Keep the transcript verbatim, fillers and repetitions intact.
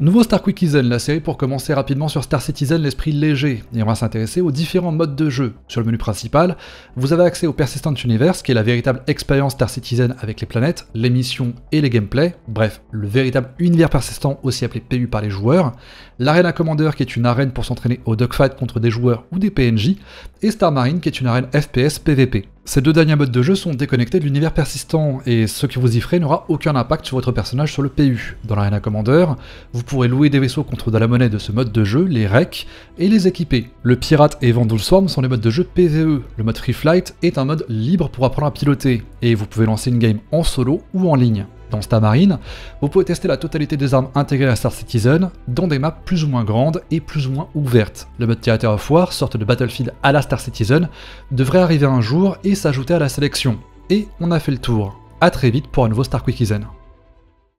Nouveau Star Quickie Zen, la série pour commencer rapidement sur Star Citizen, l'esprit léger, et on va s'intéresser aux différents modes de jeu. Sur le menu principal, vous avez accès au Persistent Universe, qui est la véritable expérience Star Citizen avec les planètes, les missions et les gameplays, bref, le véritable univers persistant aussi appelé P U par les joueurs, l'Arena Commander qui est une arène pour s'entraîner au dogfight contre des joueurs ou des P N J, et Star Marine qui est une arène F P S P V P. Ces deux derniers modes de jeu sont déconnectés de l'univers persistant, et ce que vous y ferez n'aura aucun impact sur votre personnage sur le P U. Dans l'Arena Commander, vous pourrez louer des vaisseaux contre de la monnaie de ce mode de jeu, les R E C, et les équiper. Le Pirate et Vanduul Swarm sont les modes de jeu P V E, le mode Free Flight est un mode libre pour apprendre à piloter, et vous pouvez lancer une game en solo ou en ligne. Dans Star Marine, vous pouvez tester la totalité des armes intégrées à Star Citizen dans des maps plus ou moins grandes et plus ou moins ouvertes. Le mode Theater of War, sorte de Battlefield à la Star Citizen, devrait arriver un jour et s'ajouter à la sélection. Et on a fait le tour. A très vite pour un nouveau Star Quickie Zen.